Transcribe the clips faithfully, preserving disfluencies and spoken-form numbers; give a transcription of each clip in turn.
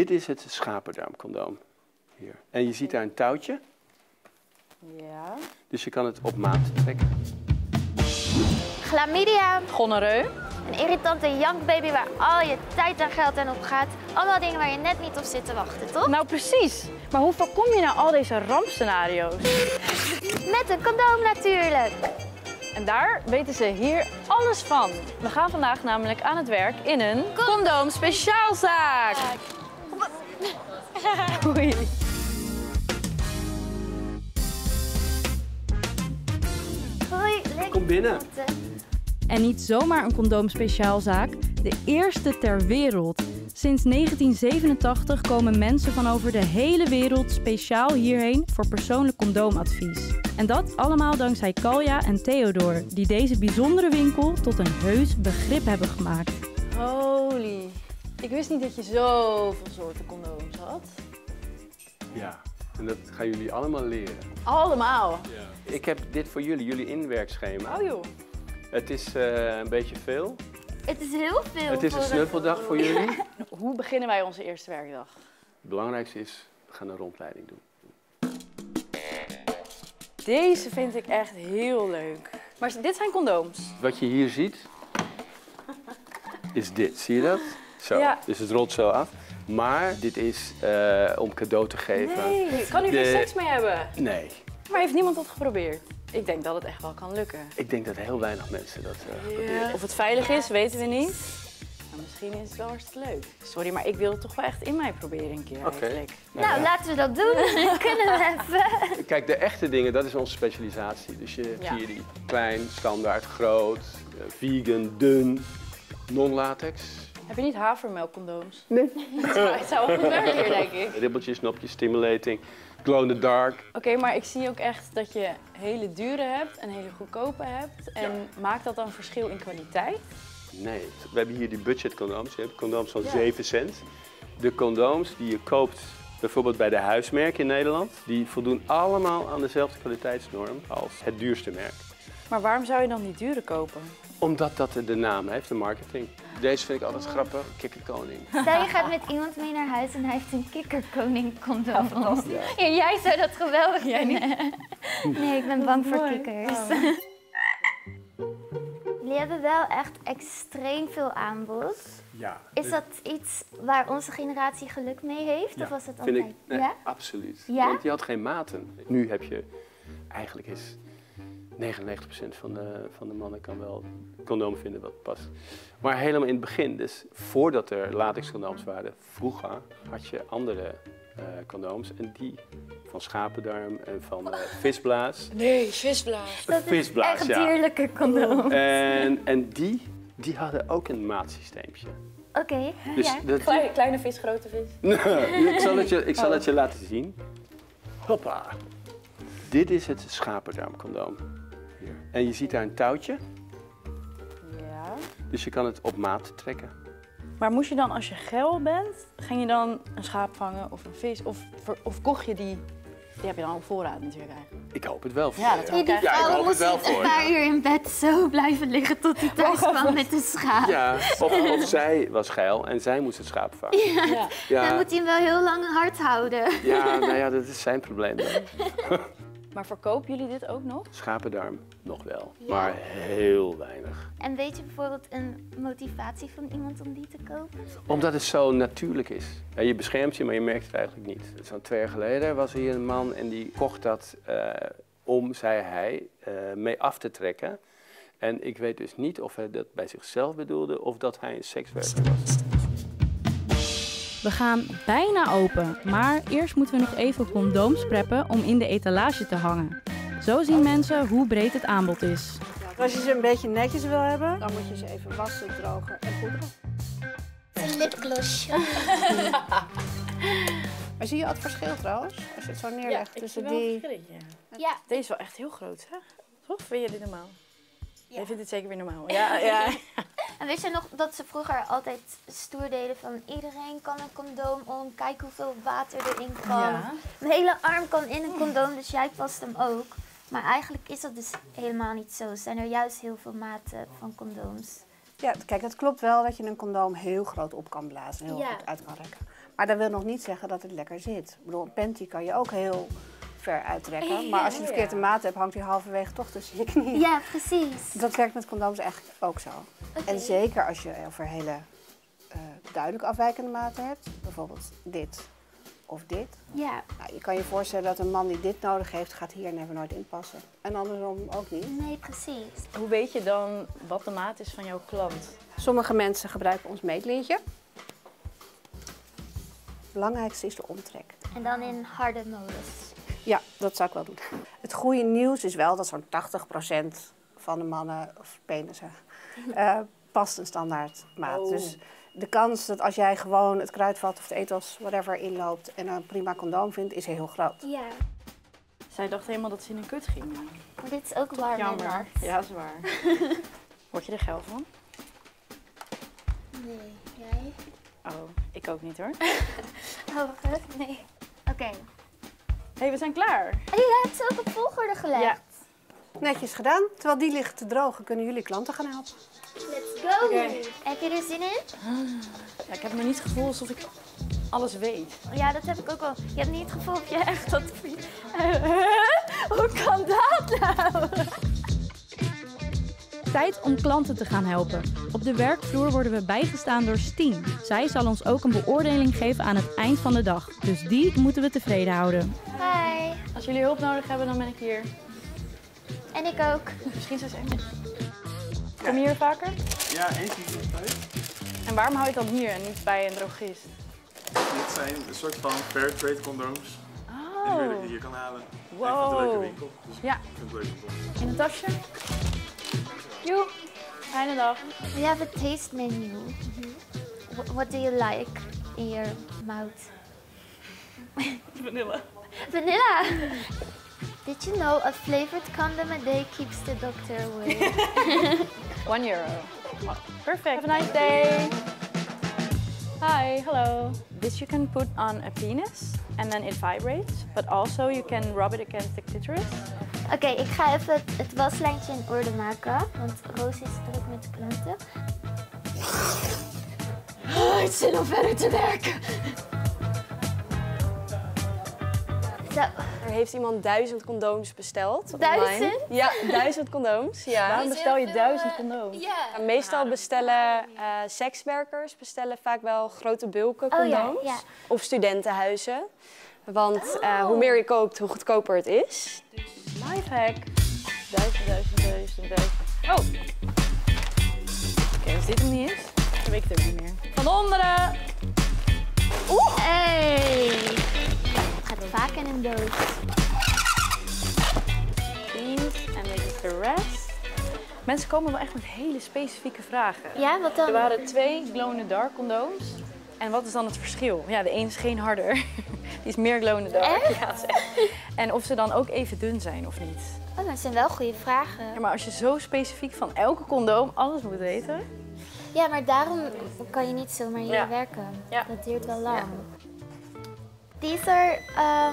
Dit is het schapendarmcondoom. Hier. En je ziet daar een touwtje. Ja. Dus je kan het op maat trekken. Chlamydia. Gonoreu. Een irritante jankbaby waar al je tijd en geld aan op gaat. Allemaal dingen waar je net niet op zit te wachten, toch? Nou, precies. Maar hoe voorkom je nou al deze rampscenario's? Met een condoom natuurlijk. En daar weten ze hier alles van. We gaan vandaag namelijk aan het werk in een condoom-speciaalzaak. Oei. Hoi, kom binnen. En niet zomaar een condoom-speciaalzaak, de eerste ter wereld. Sinds negentien zevenentachtig komen mensen van over de hele wereld speciaal hierheen voor persoonlijk condoomadvies. En dat allemaal dankzij Kalja en Theodor, die deze bijzondere winkel tot een heus begrip hebben gemaakt. Holy, ik wist niet dat je zoveel soorten condooms had. Ja, en dat gaan jullie allemaal leren. Allemaal? Ja. Ik heb dit voor jullie, jullie inwerkschema. Oh joh. Het is uh, een beetje veel. Het is heel veel. Het is een snuffeldag voor jullie. Hoe beginnen wij onze eerste werkdag? Het belangrijkste is, we gaan een rondleiding doen. Deze vind ik echt heel leuk. Maar dit zijn condooms. Wat je hier ziet, is dit. Zie je dat? Zo, ja. Dus het rolt zo af. Maar dit is uh, om cadeau te geven. Nee, kan u er de... seks mee hebben? Nee. Maar heeft niemand dat geprobeerd? Ik denk dat het echt wel kan lukken. Ik denk dat heel weinig mensen dat uh, ja. proberen. Of het veilig is, weten we niet. Maar misschien is het wel hartstikke leuk. Sorry, maar ik wil het toch wel echt in mij proberen een keer okay. eigenlijk. Nou, nou ja. laten we dat doen. Dat kunnen we even. Kijk, de echte dingen, dat is onze specialisatie. Dus je hebt ja. hier die klein, standaard, groot, vegan, dun, non-latex. Heb je niet havermelkcondooms? Nee. Het zou wel goed werken, denk ik. Ribbeltjes, nopjes, stimulating. Glow in the dark. Oké, okay, maar ik zie ook echt dat je hele dure hebt en hele goedkope hebt. En ja. maakt dat dan verschil in kwaliteit? Nee. We hebben hier die budgetcondooms. Je hebt condooms van ja. zeven cent. De condooms die je koopt bijvoorbeeld bij de huismerken in Nederland, die voldoen allemaal aan dezelfde kwaliteitsnorm als het duurste merk. Maar waarom zou je dan die dure kopen? Omdat dat de naam heeft, de marketing. Deze vind ik altijd grappig, kikkerkoning. Stel je gaat met iemand mee naar huis en hij heeft een kikkerkoning-condoom. Ja, ja. ja, jij zou dat geweldig vinden. Nee, ik ben bang voor mooi. kikkers. Oh. Jullie hebben wel echt extreem veel aanbod. Ja. Is dat iets waar onze generatie geluk mee heeft? Ja, of was dat vind ik, nee, ja? absoluut. Ja? Want je had geen maten. Nu heb je eigenlijk is... negenennegentig procent van de, van de mannen kan wel condoom vinden wat past. Maar helemaal in het begin, dus voordat er latexcondooms waren, vroeger had je andere uh, condooms. En die van schapendarm en van uh, visblaas. Nee, visblaas. Dat visblaas, is echt ja. dierlijke condooms. En, en die, die hadden ook een maatsysteempje. Oké, okay, dus ja. dat... kleine, kleine vis, grote vis. ik zal het je, ik zal het je laten zien. Hoppa. Dit is het schapendarmcondoom. Hier. En je ziet daar een touwtje. Ja. Dus je kan het op maat trekken. Maar moest je dan, als je geil bent, ging je dan een schaap vangen of een vis? Of, of kocht je die? Die heb je dan op voorraad natuurlijk eigenlijk. Ik hoop het wel voor ja, dat je. Ja, ik hoop het wel voor een paar uur in bed zo blijven liggen tot hij thuis kwam met een schaap. Ja, of, of zij was geil en zij moest het schaap vangen. Ja, ja. ja. Dan moet hij hem wel heel lang hard houden. Ja, nou ja, dat is zijn probleem dan. Maar verkopen jullie dit ook nog? Schapendarm nog wel, ja. maar heel weinig. En weet je bijvoorbeeld een motivatie van iemand om die te kopen? Omdat het zo natuurlijk is. Je beschermt je, maar je merkt het eigenlijk niet. Zo'n twee jaar geleden was er hier een man en die kocht dat uh, om, zei hij, uh, mee af te trekken. En ik weet dus niet of hij dat bij zichzelf bedoelde of dat hij een sekswerker was. We gaan bijna open, maar eerst moeten we nog even condooms preppen om in de etalage te hangen. Zo zien mensen hoe breed het aanbod is. Als je ze een beetje netjes wil hebben, dan moet je ze even wassen, drogen en poederen. Een lipglossje. Maar zie je al het verschil trouwens? Als je het zo neerlegt ja, tussen die... Ja, deze is wel echt heel groot, hè? Toch? Vind je dit normaal? Ja. Jij vindt het zeker weer normaal. Ja, ja. En wist je nog dat ze vroeger altijd stoer deden van iedereen kan een condoom om, kijk hoeveel water erin kan. Ja. Mijn hele arm kan in een condoom, dus jij past hem ook. Maar eigenlijk is dat dus helemaal niet zo. Er zijn er juist heel veel maten van condooms. Ja, kijk, het klopt wel dat je een condoom heel groot op kan blazen en heel ja. goed uit kan rekken. Maar dat wil nog niet zeggen dat het lekker zit. Ik bedoel, een panty kan je ook heel ver uittrekken. Maar als je de verkeerde maat hebt, hangt die halverwege toch tussen je knieën. Ja, precies. Dat werkt met condooms eigenlijk ook zo. Okay. En zeker als je over hele uh, duidelijk afwijkende maten hebt. Bijvoorbeeld dit of dit. Ja. Nou, je kan je voorstellen dat een man die dit nodig heeft, gaat hier never nooit in passen. En andersom ook niet. Nee, precies. Hoe weet je dan wat de maat is van jouw klant? Sommige mensen gebruiken ons meetlintje. Het belangrijkste is de omtrek. En dan in harde modus. Ja, dat zou ik wel doen. Het goede nieuws is wel dat zo'n tachtig procent van de mannen, of penissen, uh, past een standaard maat. Oh. Dus de kans dat als jij gewoon het kruidvat of het etels, whatever, inloopt en een prima condoom vindt, is heel groot. Ja. Zij dacht helemaal dat ze in een kut ging. Maar dit is ook warm. Jammer. Ja, dat is waar. Word je er geil van? Nee, jij? Oh, ik ook niet hoor. Oh, wacht, nee. Oké. Okay. Hé, hey, we zijn klaar. En jullie hebben ze ook op volgorde gelegd. Ja. Netjes gedaan. Terwijl die ligt te drogen, kunnen jullie klanten gaan helpen. Let's go. Okay. Heb je er zin in? Ja, ik heb me niet het gevoel alsof ik alles weet. Ja, dat heb ik ook wel. Je hebt niet het gevoel dat je echt dat... Hoe kan dat nou? Tijd om klanten te gaan helpen. Op de werkvloer worden we bijgestaan door Stien. Zij zal ons ook een beoordeling geven aan het eind van de dag. Dus die moeten we tevreden houden. Hi. Als jullie hulp nodig hebben, dan ben ik hier. En ik ook. Misschien zo zijn. Kom je hier vaker? Ja, eens in de tijd. En waarom hou je het dan hier en niet bij een drogist? Dit zijn een soort van fair trade condooms. Oh. En weer dat je hier kan halen. Wow. Ik vind het een leuke winkel. Dus ja. Vind het leuk. In een tasje? Joe, fijne dag. We have a taste menu. Mm-hmm. what, what do you like in your mouth? Vanilla. Vanilla. Did you know a flavored condom a day keeps the doctor away? One euro. Perfect. Have a nice day. Hi, hello. This you can put on a penis and then it vibrates, but also you can rub it against the clitoris. Oké, okay, ik ga even het waslijntje in orde maken, want Roos is druk met de klanten. Oh, het zin om verder te werken. Zo. Er heeft iemand duizend condooms besteld. Duizend? Online. Ja, duizend condooms. Ja. Waarom bestel je duizend condooms? Ja. Meestal bestellen uh, sekswerkers bestellen vaak wel grote bulken condooms. Oh, ja, ja. Of studentenhuizen. Want uh, hoe meer je koopt, hoe goedkoper het is. Lifehack. Duizend, duizend, duizend, duizend. Oh. Oké, okay, als dit hem niet is, dan weet ik het ook niet meer. Van onderen. Oeh. Hey. Het gaat vaak in een doos. Beans, and this is the rest. Mensen komen wel echt met hele specifieke vragen. Ja, wat dan? Er waren twee glow-in-the-dark condooms. En wat is dan het verschil? Ja, de een is geen harder. Die is meer glow-in-the-dark. Ja, en of ze dan ook even dun zijn of niet. Oh, dat zijn wel goede vragen. Ja, maar als je zo specifiek van elke condoom alles moet weten. Ja, maar daarom kan je niet zomaar hier ja. werken. Ja. Dat duurt wel lang. Ja. These are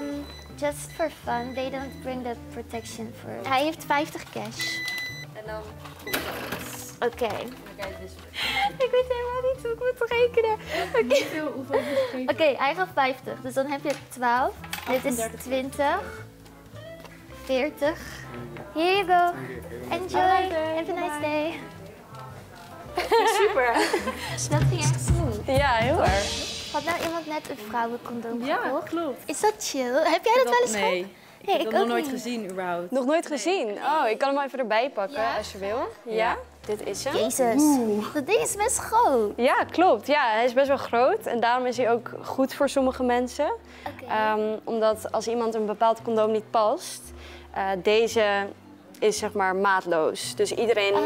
um, just for fun. They don't bring the protection for it. Hij heeft vijftig cash. En dan... Oké. Okay. Ik weet helemaal niet hoe ik moet rekenen. Oké, okay. okay, hij gaf vijftig. Dus dan heb je twaalf. Dit is twintig. veertig. Here you go. Enjoy. Have a nice day. Super. Dat ging echt smooth. Ja, heel erg. Had nou iemand net een vrouwencondoom gekocht? Ja, klopt. Is dat chill? Heb jij dat wel eens gehad? Ik heb dat nog nooit gezien, überhaupt. Nog nooit gezien? Oh, ik kan hem even erbij pakken als je wil. Ja? Dit is hem. Jezus, Oeh. dat ding is best groot. Ja, klopt. Ja, hij is best wel groot en daarom is hij ook goed voor sommige mensen. Okay. Um, omdat als iemand een bepaald condoom niet past, uh, deze is zeg maar maatloos. Dus iedereen ah.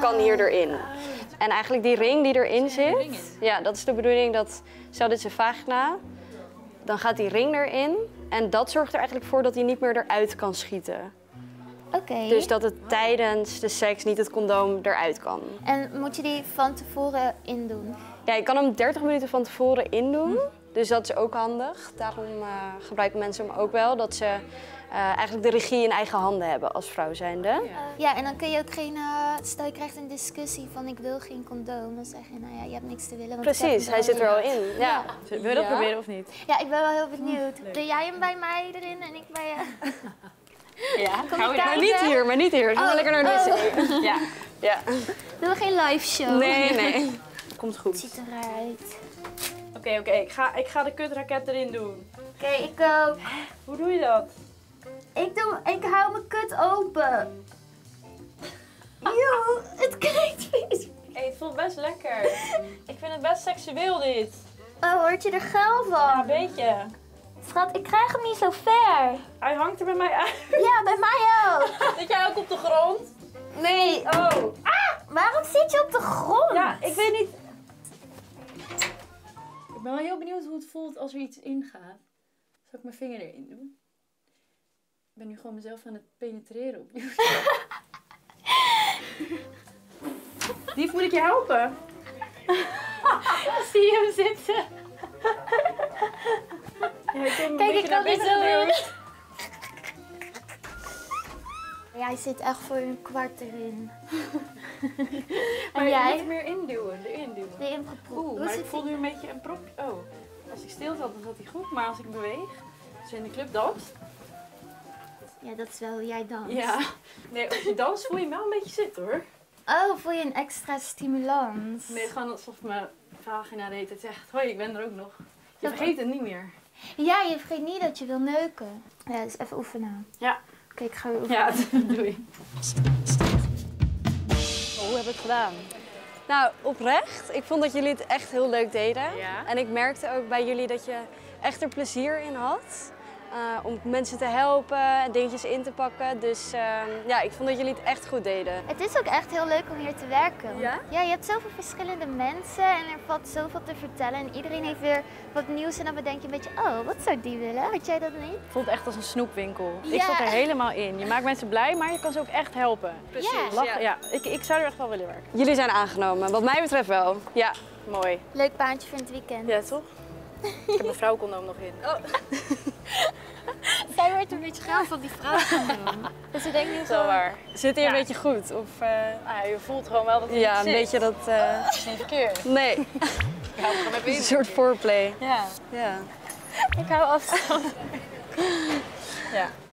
kan hier erin. En eigenlijk die ring die erin zit, ja, dat is de bedoeling dat, stel dit is een vagina, dan gaat die ring erin en dat zorgt er eigenlijk voor dat hij niet meer eruit kan schieten. Okay. Dus dat het tijdens de seks niet het condoom eruit kan. En moet je die van tevoren indoen? Ja, je kan hem dertig minuten van tevoren indoen. Hm. Dus dat is ook handig. Daarom uh, gebruiken mensen hem ook wel, dat ze uh, eigenlijk de regie in eigen handen hebben als vrouw zijnde. Ja, uh, ja en dan kun je ook geen, uh, stel je krijgt een discussie van ik wil geen condoom, dan zeg je nou ja, je hebt niks te willen. Want precies, hij zit er al in. Ja. Ja. Wil je dat ja. proberen of niet? Ja, ik ben wel heel benieuwd. Leuk. Doe jij hem bij mij erin en ik bij jou? Ja, kom je maar niet hier, maar niet hier. Dus oh. lekker naar de wc. Oh. Ja. Ja. Doen we geen live show? Nee, nee. Komt goed. Het ziet eruit. Oké, okay, oké. Okay. Ik, ga, ik ga de kutraket erin doen. Oké, okay, ik ook. Uh... Hoe doe je dat? Ik, doe, ik hou mijn kut open. Joh, het kijkt vies. Hey, het voelt best lekker. Ik vind het best seksueel dit. Oh, hoort je er geil van? Ja, een beetje. Schat, ik krijg hem niet zo ver. Hij hangt er bij mij uit. Ja, bij mij ook. Zit jij ook op de grond? Nee. Oh. Ah, waarom zit je op de grond? Ja, ik weet niet. Ik ben wel heel benieuwd hoe het voelt als er iets ingaat. Zal ik mijn vinger erin doen? Ik ben nu gewoon mezelf aan het penetreren opnieuw. Dief, moet ik je helpen? Zie je hem zitten? Ja, kijk, ik kan dit zo doen. Jij zit echt voor een kwart erin. Maar en jij? Je moet meer induwen, erin duwen. Erin gepropt. Oeh, maar ik voel nu een beetje een propje. Oh, als ik stil zat, dan zat hij goed. Maar als ik beweeg, als je in de club danst. Ja, dat is wel hoe jij danst. Ja. Nee, als je danst voel je wel een beetje zitten hoor. Oh, voel je een extra stimulans? Nee, gewoon alsof mijn vagina deed het echt. Hoi, ik ben er ook nog. Je vergeet het niet meer. Ja, je vergeet niet dat je wil neuken. Ja, dus even oefenen. Ja. Oké, ik ga weer oefenen. Ja, doei. Hoe heb ik het gedaan? Nou, oprecht. Ik vond dat jullie het echt heel leuk deden. Ja. En ik merkte ook bij jullie dat je echt er plezier in had. Uh, om mensen te helpen, dingetjes in te pakken. Dus uh, ja, ik vond dat jullie het echt goed deden. Het is ook echt heel leuk om hier te werken. Ja? Ja, je hebt zoveel verschillende mensen en er valt zoveel te vertellen. En iedereen heeft weer wat nieuws en dan bedenk je een beetje, oh, wat zou die willen? Weet jij dat niet? Het voelt echt als een snoepwinkel. Ja. Ik zat er helemaal in. Je maakt mensen blij, maar je kan ze ook echt helpen. Precies. Ja. Ja. Ja, ik, ik zou er echt wel willen werken. Jullie zijn aangenomen, wat mij betreft wel. Ja, mooi. Leuk baantje voor het weekend. Ja, toch? Ik heb mijn vrouwcondoom nog in. Oh. Zij wordt een beetje geil van die vrouwcondoom. Dus ik denk niet zo waar. Zit hier ja. een beetje goed? Of, uh... ah, je voelt gewoon wel dat het ja, een zit. beetje dat... Uh... Oh. Het is niet verkeerd. Nee. Ik hou gewoon even een soort foreplay. Ja. Ja. Ik hou afstand. Ja.